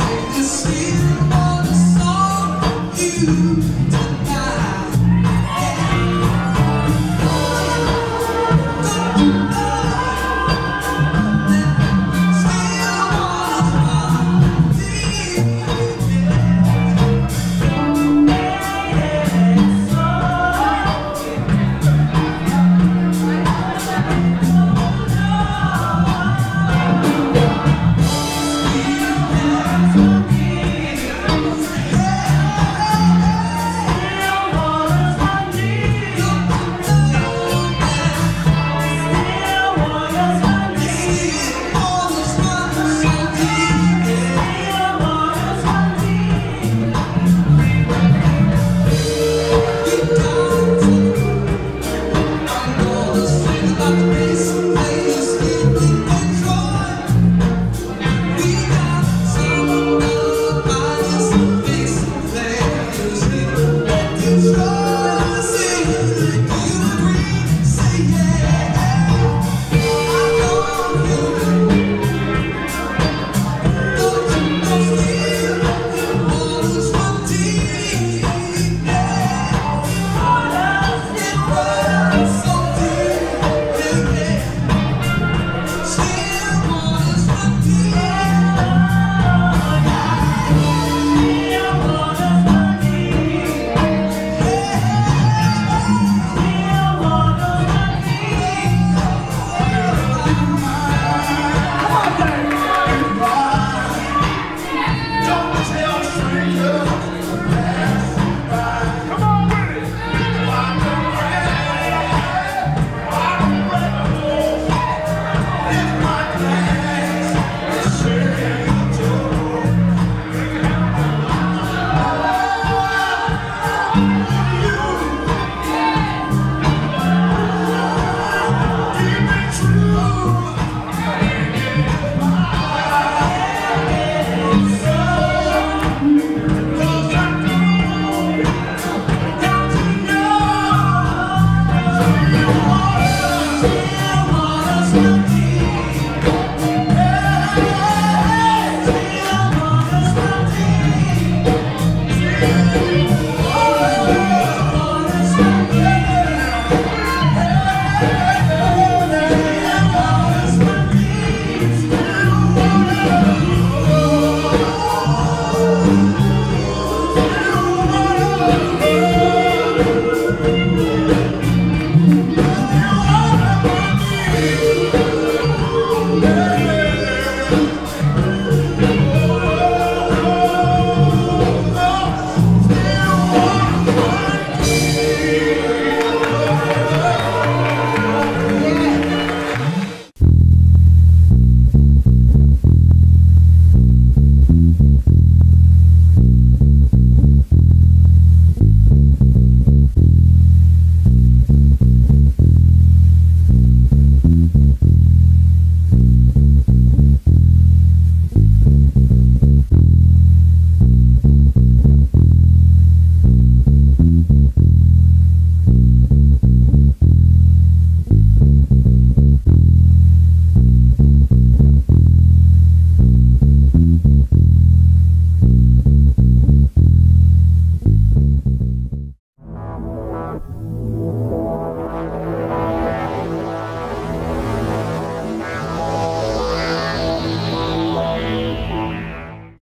Safe to sleep on a song of you.